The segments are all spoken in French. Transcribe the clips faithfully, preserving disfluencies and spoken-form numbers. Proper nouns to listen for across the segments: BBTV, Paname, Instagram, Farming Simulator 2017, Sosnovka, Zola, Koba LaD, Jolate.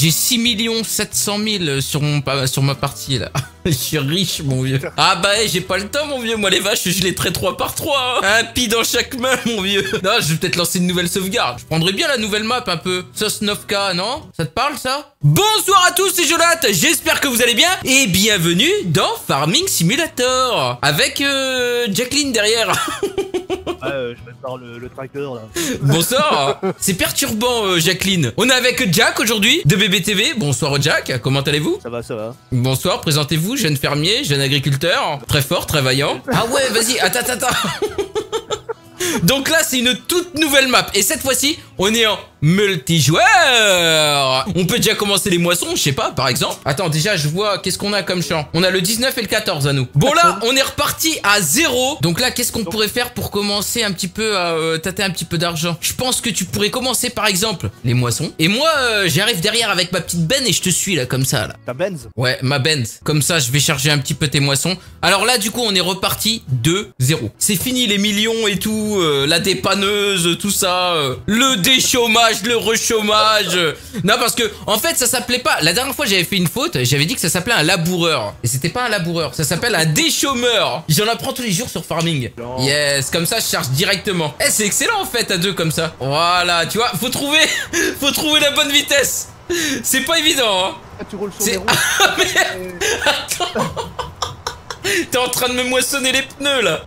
J'ai six millions sept cent mille sur, mon, sur ma partie, là. Je suis riche, mon vieux. Ah bah, j'ai pas le temps, mon vieux. Moi, les vaches, je les traite trois par trois. Hein. Un pi dans chaque main, mon vieux. Non, je vais peut-être lancer une nouvelle sauvegarde. Je prendrais bien la nouvelle map, un peu. Sosnovka, non? Ça te parle, ça? Bonsoir à tous, c'est Jolate. J'espère que vous allez bien. Et bienvenue dans Farming Simulator. Avec euh, Jacqueline derrière. Ouais, euh, je prépare le, le tracteur, là. Bonsoir. C'est perturbant, euh, Jacqueline. On est avec Jack aujourd'hui, de B B T V. Bonsoir, Jack. Comment allez-vous? Ça va, ça va. Bonsoir, présentez-vous, jeune fermier, jeune agriculteur. Très fort, très vaillant. Ah ouais, vas-y, attends, attends, attends. Donc là, c'est une toute nouvelle map. Et cette fois-ci, on est en multijoueur. On peut déjà commencer les moissons, je sais pas, par exemple. Attends, déjà, je vois, qu'est-ce qu'on a comme champ? On a le dix-neuf et le quatorze à nous. Bon, là, on est reparti à zéro. Donc là, qu'est-ce qu'on pourrait faire pour commencer un petit peu à euh, tâter un petit peu d'argent? Je pense que tu pourrais commencer, par exemple, les moissons. Et moi, euh, j'arrive derrière avec ma petite benne et je te suis, là, comme ça, là. Ta benz? Ouais, ma benz. Comme ça, je vais charger un petit peu tes moissons. Alors là, du coup, on est reparti de zéro. C'est fini, les millions et tout. Euh, la dépanneuse, tout ça, euh, le déchômage, le rechômage. Euh. Non, parce que en fait, ça s'appelait pas. La dernière fois, j'avais fait une faute. J'avais dit que ça s'appelait un laboureur. Et c'était pas un laboureur. Ça s'appelle un déchômeur. J'en apprends tous les jours sur Farming. Non. Yes, comme ça, je charge directement. Eh, c'est excellent en fait à deux comme ça. Voilà, tu vois, faut trouver, faut trouver la bonne vitesse. C'est pas évident. Hein. Ah, tu roules sur les roues. Ah, merde. Attends. T'es en train de me moissonner les pneus là.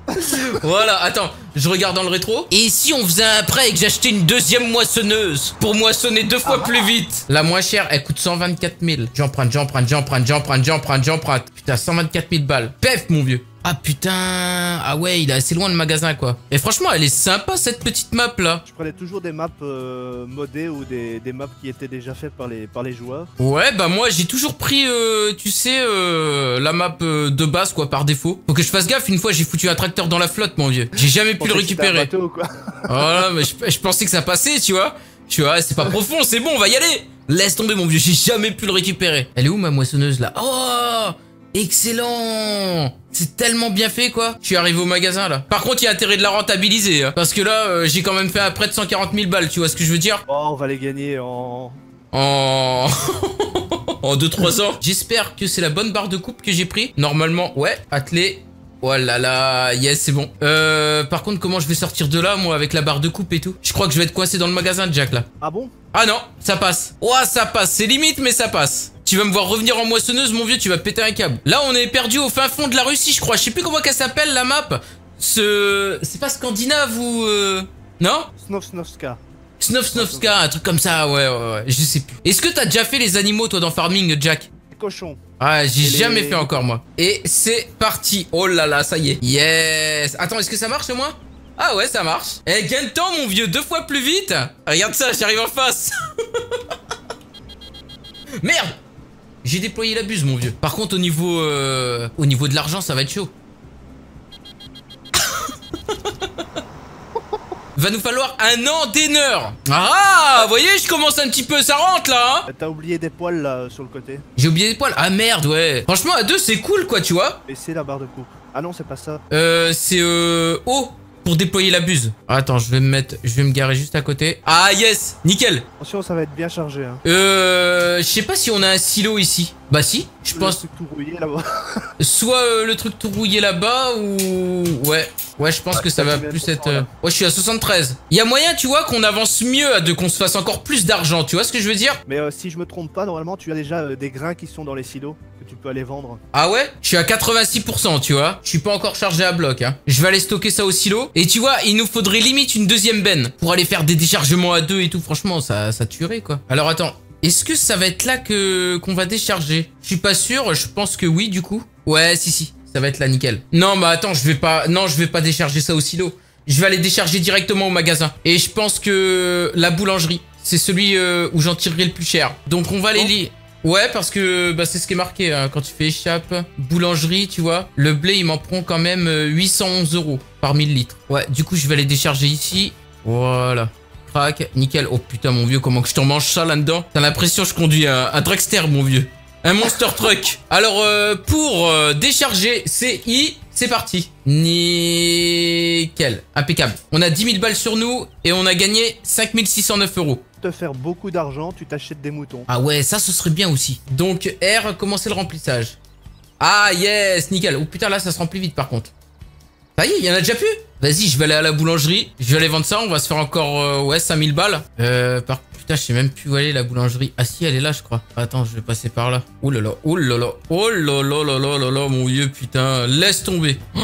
Voilà, attends, je regarde dans le rétro. Et si on faisait un prêt et que j'achetais une deuxième moissonneuse pour moissonner deux fois ah, plus vite? La moins chère, elle coûte cent vingt-quatre mille. J'emprunte, j'emprunte, j'emprunte, j'emprunte, j'emprunte, j'emprunte. Putain, cent vingt-quatre mille balles. Pef, mon vieux. Ah putain, ah ouais, il est assez loin le magasin quoi. Et franchement, elle est sympa cette petite map là. Je prenais toujours des maps euh, modées ou des, des maps qui étaient déjà faites par les, par les joueurs. Ouais, bah moi j'ai toujours pris, euh, tu sais, euh, la map euh, de base quoi, par défaut. Faut que je fasse gaffe, une fois j'ai foutu un tracteur dans la flotte mon vieux. J'ai jamais pu le récupérer. Un bateau, quoi. Voilà, mais je, je pensais que ça passait, tu vois. Tu vois, c'est pas profond, c'est bon, on va y aller. Laisse tomber mon vieux, j'ai jamais pu le récupérer. Elle est où ma moissonneuse là? Oh, excellent! C'est tellement bien fait, quoi. Je suis arrivé au magasin, là. Par contre, il y a intérêt de la rentabiliser, hein, parce que là, euh, j'ai quand même fait un prêt de cent quarante mille balles, tu vois ce que je veux dire? Oh, on va les gagner en... En... en deux trois ans. J'espère que c'est la bonne barre de coupe que j'ai pris. Normalement, ouais, attelé. Oh là là, yes, c'est bon. Euh, par contre, comment je vais sortir de là, moi, avec la barre de coupe et tout? Je crois que je vais être coincé dans le magasin de Jack, là. Ah bon? Ah non, ça passe. Oh, ça passe. C'est limite, mais ça passe. Tu vas me voir revenir en moissonneuse, mon vieux, tu vas péter un câble. Là, on est perdu au fin fond de la Russie, je crois. Je sais plus comment qu'elle s'appelle, la map. Ce... C'est pas scandinave ou... Euh... Non? Sosnovska. Sosnovska, un truc comme ça, ouais, ouais, ouais. Je sais plus. Est-ce que t'as déjà fait les animaux, toi, dans Farming, Jack? Les cochons. Ah, j'ai jamais les... fait encore, moi. Et c'est parti. Oh là là, ça y est. Yes. Attends, est-ce que ça marche, au moins? Ah ouais, ça marche. Eh, gagne de temps, mon vieux, deux fois plus vite. Regarde ça, j'arrive en face. Merde! J'ai déployé la buse, mon vieux. Par contre, au niveau, euh, au niveau de l'argent, ça va être chaud. Va nous falloir un endaineur. Ah, vous voyez, je commence un petit peu, ça rentre là. Hein, t'as oublié des poils là sur le côté. J'ai oublié des poils. Ah merde, ouais. Franchement, à deux, c'est cool, quoi, tu vois. Et c'est la barre de coupe. Ah non, c'est pas ça. Euh, c'est euh, haut pour déployer la buse. Attends, je vais me mettre, je vais me garer juste à côté. Ah yes, nickel. Attention, ça va être bien chargé. Hein. Euh, je sais pas si on a un silo ici. Bah si, je pense. Le truc tout rouillé là-bas. Soit euh, le truc tout rouillé là-bas ou ouais, ouais, je pense bah, que ça va plus être. Euh... Ouais, je suis à soixante-treize. Il y a moyen, tu vois, qu'on avance mieux, à deux, qu'on se fasse encore plus d'argent. Tu vois ce que je veux dire? Mais euh, si je me trompe pas, normalement, tu as déjà euh, des grains qui sont dans les silos que tu peux aller vendre. Ah ouais? Je suis à quatre-vingt-six pour cent, tu vois. Je suis pas encore chargé à bloc. Hein. Je vais aller stocker ça au silo. Et tu vois, il nous faudrait limite une deuxième benne pour aller faire des déchargements à deux et tout. Franchement, ça, ça tuerait quoi. Alors attends. Est-ce que ça va être là que qu'on va décharger? Je suis pas sûr, je pense que oui du coup. Ouais, si si, ça va être là nickel. Non, mais bah attends, je vais pas non, je vais pas décharger ça au silo. Je vais aller décharger directement au magasin et je pense que la boulangerie, c'est celui euh, où j'en tirerai le plus cher. Donc on va aller lire. Ouais, parce que bah, c'est ce qui est marqué hein, quand tu fais échappe. Boulangerie, tu vois. Le blé, il m'en prend quand même huit cent onze euros par mille litres. Ouais, du coup, je vais aller décharger ici. Voilà. Nickel. Oh putain mon vieux, comment que je t'en mange ça là-dedans? T'as l'impression que je conduis un, un dragster mon vieux. Un monster truck. Alors euh, pour euh, décharger C I, c'est parti. Nickel. Impeccable. On a dix mille balles sur nous et on a gagné cinq mille six cent neuf euros. te faire beaucoup d'argent, tu t'achètes des moutons. Ah ouais, ça, ce serait bien aussi. Donc, R, commencer le remplissage. Ah yes, nickel. Oh putain, là, ça se remplit vite, par contre. Ça y est, il y en a déjà plus. Vas-y, je vais aller à la boulangerie. Je vais aller vendre ça, on va se faire encore, euh, ouais, cinq mille balles. Euh, par putain, je sais même plus où aller, la boulangerie. Ah si, elle est là, je crois. Attends, je vais passer par là. Oh là là, oh là là, oh là là là là là là, mon vieux, putain. Laisse tomber. Oh,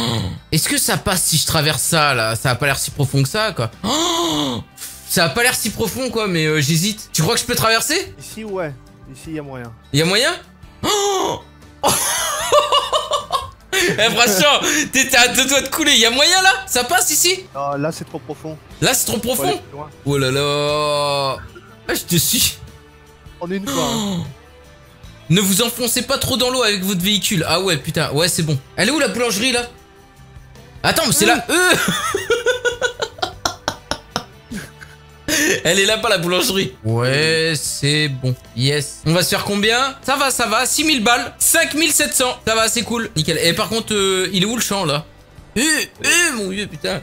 est-ce que ça passe si je traverse ça, là? Ça a pas l'air si profond que ça, quoi. Oh, ça a pas l'air si profond, quoi, mais euh, j'hésite. Tu crois que je peux traverser? Ici, ouais. Ici, il y a moyen. Il y a moyen? Oh, oh. Eh, franchement, t'étais à deux doigts de couler. Y'a moyen là? Ça passe ici? Non, là c'est trop profond. Là c'est trop profond? Oh là là. Ah, je te suis. On est une fois. Hein. Ne vous enfoncez pas trop dans l'eau avec votre véhicule. Ah ouais, putain. Ouais, c'est bon. Elle est où la boulangerie là? Attends, mais c'est mmh. là. Euh Elle est là, pas la boulangerie. Ouais, c'est bon. Yes. On va se faire combien? Ça va, ça va. six mille balles. cinq mille sept cents. Ça va, c'est cool. Nickel. Et par contre, euh, il est où le champ, là? Euh, euh, mon vieux, putain.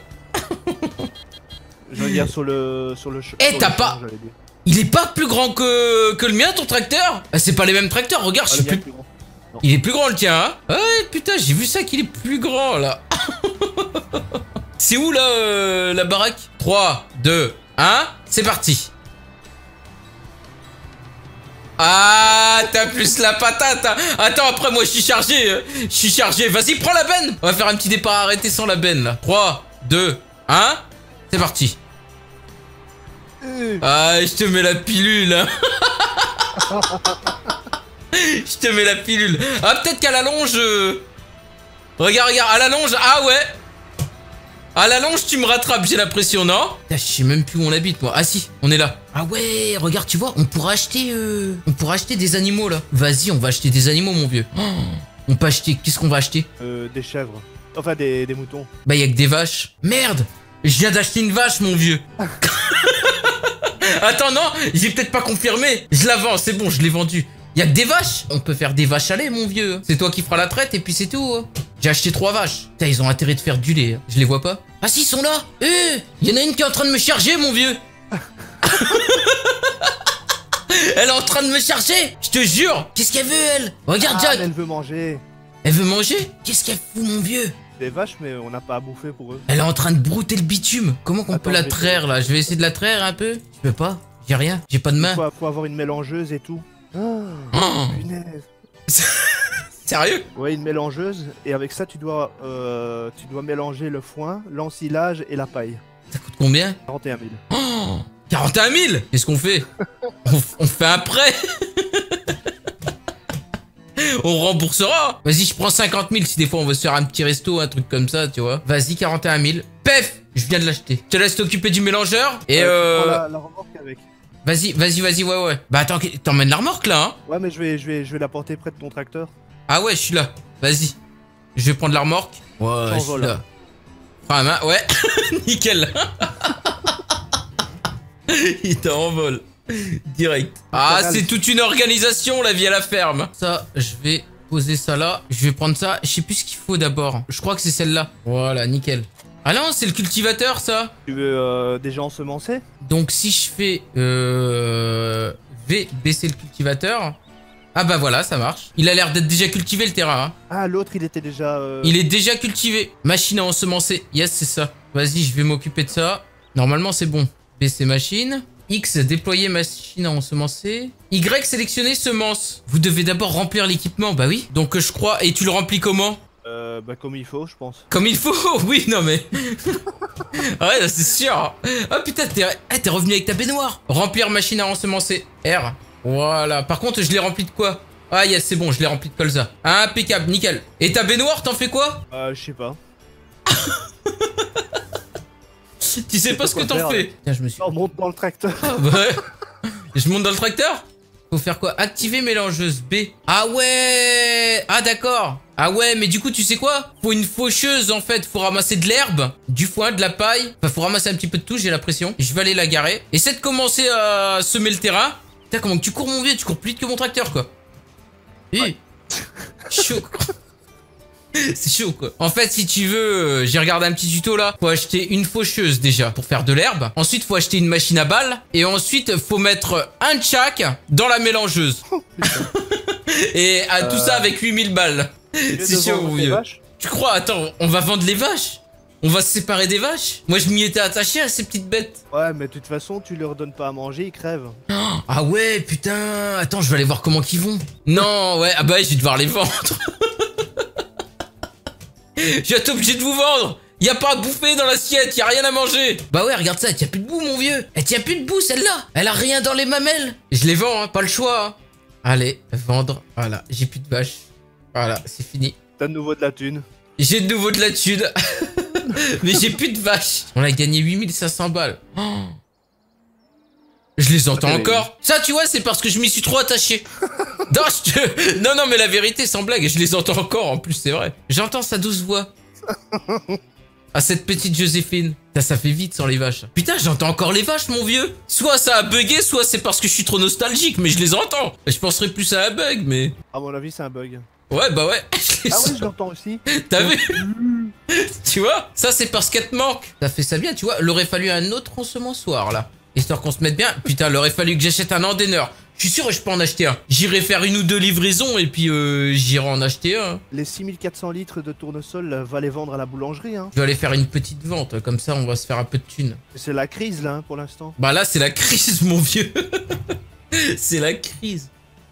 Je veux dire sur le... Sur le eh, hey, t'as pas... Champ, il est pas plus grand que, que le mien, ton tracteur? Ah, c'est pas les mêmes tracteurs. Regarde, ah, je suis plus... plus grand. Il est plus grand, le tien, hein? Ouais, putain, j'ai vu ça qu'il est plus grand, là. C'est où, là, euh, la baraque? trois, deux, un, c'est parti. Ah, t'as plus la patate. Hein. Attends, après moi je suis chargé. Je suis chargé. Vas-y, prends la benne. On va faire un petit départ arrêté sans la benne là. trois, deux, un, c'est parti. Ah, je te mets la pilule. Je te mets la pilule. Ah, peut-être qu'à la longe... Euh... Regarde, regarde, à la longe. Ah ouais. À la longe, tu me rattrapes, j'ai l'impression, non? Putain, je sais même plus où on habite, moi. Ah si, on est là. Ah ouais, regarde, tu vois, on pourra acheter... Euh... On pourra acheter des animaux, là. Vas-y, on va acheter des animaux, mon vieux. Oh, on peut acheter... Qu'est-ce qu'on va acheter? Euh, des chèvres. Enfin, des, des moutons. Bah, y'a que des vaches. Merde! Je viens d'acheter une vache, mon vieux. Attends, non, j'ai peut-être pas confirmé. Je la vends, c'est bon, je l'ai vendue. Y'a que des vaches. On peut faire des vaches à lait, mon vieux. C'est toi qui feras la traite, et puis c'est tout, hein. J'ai acheté trois vaches. Putain, ils ont intérêt de faire du lait. Hein. Je les vois pas. Ah si, ils sont là. Eh, il y en a une qui est en train de me charger, mon vieux. Elle est en train de me charger. Je te jure. Qu'est-ce qu'elle veut, elle? Regarde, ah, Jack. Elle veut manger. Elle veut manger? Qu'est-ce qu'elle fout, mon vieux? Des vaches, mais on n'a pas à bouffer pour eux. Elle est en train de brouter le bitume. Comment qu'on peut la traire, là? Je vais essayer de la traire un peu. Je peux pas. J'ai rien. J'ai pas de main. Faut, faut avoir une mélangeuse et tout. Oh, oh. Punaise. Sérieux? Ouais, une mélangeuse, et avec ça tu dois euh, tu dois mélanger le foin, l'ensilage et la paille. Ça coûte combien? quarante et un mille. Oh, quarante et un mille? Qu'est-ce qu'on fait? on, on fait un prêt. On remboursera. Vas-y, je prends cinquante mille si des fois on veut se faire un petit resto, un truc comme ça, tu vois. Vas-y, quarante et un mille. Pef, je viens de l'acheter. Je te laisse t'occuper du mélangeur et euh... euh... Tu prends la, la remorque avec. Vas-y, vas-y, vas-y, ouais, ouais. Bah attends, t'emmènes la remorque là, hein? Ouais, mais je vais, je vais, je vais la porter près de ton tracteur. Ah ouais, je suis là. Vas-y. Je vais prendre la remorque. Ouais, je suis là. Prends la main. Ouais. Nickel. Il t'envole. Direct. Ah, c'est toute une organisation, la vie à la ferme. Ça, je vais poser ça là. Je vais prendre ça. Je sais plus ce qu'il faut d'abord. Je crois que c'est celle-là. Voilà, nickel. Ah non, c'est le cultivateur, ça. Tu veux euh, déjà ensemencer? Donc, si je fais... Euh... V, baisser le cultivateur... Ah bah voilà, ça marche. Il a l'air d'être déjà cultivé, le terrain. Hein. Ah, l'autre, il était déjà... Euh... Il est déjà cultivé. Machine à ensemencer. Yes, c'est ça. Vas-y, je vais m'occuper de ça. Normalement, c'est bon. Baisser machine. X, déployer machine à ensemencer. Y, sélectionner semence. Vous devez d'abord remplir l'équipement. Bah oui. Donc, je crois... Et tu le remplis comment? Euh, bah comme il faut, je pense. Comme il faut? Oui, non mais... Ouais, c'est sûr. Ah putain, t'es ah, revenu avec ta baignoire. Remplir machine à ensemencer. R. Voilà, par contre je l'ai rempli de quoi? Ah yes, c'est bon, je l'ai rempli de colza. Impeccable, nickel. Et ta baignoire, t'en fais quoi? Euh, je sais pas. Tu sais pas ce que t'en fais? Putain, je me suis... On monte dans le tracteur. Ah, bah ouais. Je monte dans le tracteur? Faut faire quoi? Activer mélangeuse B. Ah ouais. Ah d'accord. Ah ouais, mais du coup, tu sais quoi? Faut une faucheuse, en fait. Faut ramasser de l'herbe, du foin, de la paille. Enfin, faut ramasser un petit peu de tout, j'ai l'impression. Je vais aller la garer. Essaie de commencer à semer le terrain. Putain, comment tu cours, mon vieux? Tu cours plus vite que mon tracteur, quoi. Hé, ouais. Chaud. C'est chaud quoi. En fait si tu veux, euh, j'ai regardé un petit tuto là. Faut acheter une faucheuse déjà pour faire de l'herbe. Ensuite faut acheter une machine à balles. Et ensuite faut mettre un tchac dans la mélangeuse. Oh, et à euh... tout ça avec huit mille balles. C'est chaud vieux. Tu crois? Attends, on va vendre les vaches? On va se séparer des vaches? Moi je m'y étais attaché à ces petites bêtes. Ouais mais de toute façon tu leur donnes pas à manger, ils crèvent. Ah ouais putain. Attends je vais aller voir comment qu'ils vont. Non ouais, ah bah je vais devoir les vendre. Je vais être obligé de vous vendre. Y'a pas à bouffer dans l'assiette, y'a rien à manger. Bah ouais regarde ça, elle tient plus de boue mon vieux. Elle tient plus de boue celle-là. Elle a rien dans les mamelles. Je les vends hein, pas le choix hein. Allez vendre, voilà, j'ai plus de vaches. Voilà c'est fini. T'as de nouveau de la thune. J'ai de nouveau de la thune. Mais j'ai plus de vaches. On a gagné huit mille cinq cents balles. Oh. Je les entends encore. Ça tu vois c'est parce que je m'y suis trop attaché. Non, je te... non non mais la vérité sans blague. Je les entends encore en plus c'est vrai. J'entends sa douce voix. Ah cette petite Joséphine. Ça, ça fait vite sans les vaches. Putain j'entends encore les vaches mon vieux. Soit ça a bugué soit c'est parce que je suis trop nostalgique. Mais je les entends. Je penserais plus à un bug mais... À mon avis c'est un bug. Ouais bah ouais. Ah ouais je l'entends aussi. T'as vu? Tu vois? Ça c'est parce qu'elle te manque. Ça fait ça bien tu vois. Il aurait fallu un autre ensemençoir là. Histoire qu'on se mette bien. Putain il aurait fallu que j'achète un endaineur. Je suis sûr que je peux en acheter un. J'irai faire une ou deux livraisons et puis euh, j'irai en acheter un. Les six mille quatre cents litres de tournesol va les vendre à la boulangerie hein. Je vais aller faire une petite vente. Comme ça on va se faire un peu de thunes. C'est la crise là pour l'instant. Bah là c'est la crise mon vieux. C'est la crise.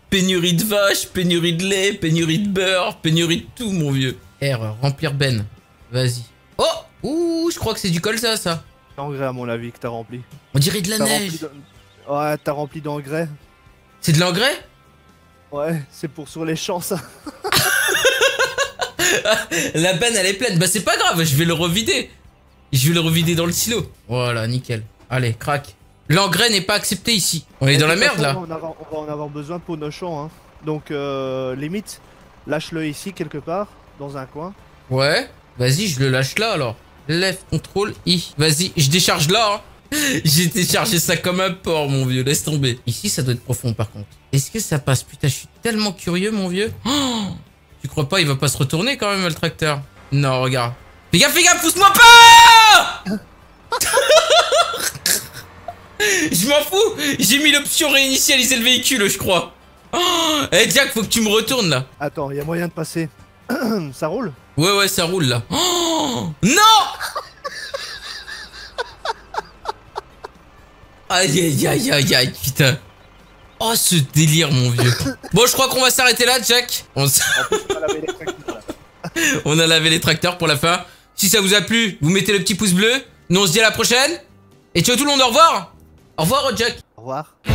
Pénurie de vaches, pénurie de lait, pénurie de beurre, pénurie de tout, mon vieux. R, remplir ben. Vas-y. Oh! Ouh, je crois que c'est du colza, ça. D'engrais, à mon avis, que t'as rempli. On dirait de la neige. De... Ouais, t'as rempli d'engrais. C'est de l'engrais? Ouais, c'est pour sur les champs, ça. La benne, elle est pleine. Bah, c'est pas grave, je vais le revider. Je vais le revider dans le silo. Voilà, nickel. Allez, crac. L'engrais n'est pas accepté ici. On est dans la merde là. On va en avoir besoin pour nos champs. Hein. Donc euh, limite, lâche-le ici quelque part, dans un coin. Ouais, vas-y, je le lâche là alors. Left, contrôle, I. Vas-y, je décharge là. Hein. J'ai déchargé ça comme un porc, mon vieux. Laisse tomber. Ici, ça doit être profond par contre. Est-ce que ça passe? Putain, je suis tellement curieux, mon vieux. Oh, tu crois pas, il va pas se retourner quand même, le tracteur? Non, regarde. Fais gaffe, fais gaffe, pousse-moi pas. Je m'en fous, j'ai mis l'option réinitialiser le véhicule, je crois. Eh hey Jack, faut que tu me retournes là. Attends, il y a moyen de passer. Ça roule? Ouais, ouais, ça roule là. Oh non. Aïe, aïe, aïe, aïe, aïe, putain. Oh, ce délire, mon vieux. Bon, je crois qu'on va s'arrêter là, Jack. On, on a lavé les tracteurs pour la fin. Si ça vous a plu, vous mettez le petit pouce bleu. Nous, on se dit à la prochaine. Et ciao tout le monde, au revoir. Au revoir, Jack. Au revoir.